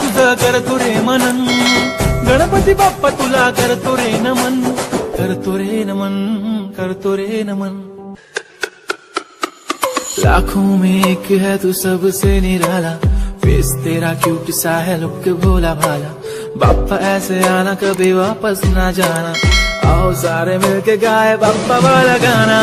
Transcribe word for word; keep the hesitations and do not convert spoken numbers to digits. तुझं करतो रे मनन, गणपती बाप्पा तुला करतो रे नमन, करतो रे नमन, करतो रे नमन। लाखों में एक है तू सबसे निराला, फेस तेरा क्यूट सा है, लुक भोला भाला। बाप्पा ऐसे आना कभी वापस ना जाना, आओ सारे मिलके गाए बाप्पा वाला गाना।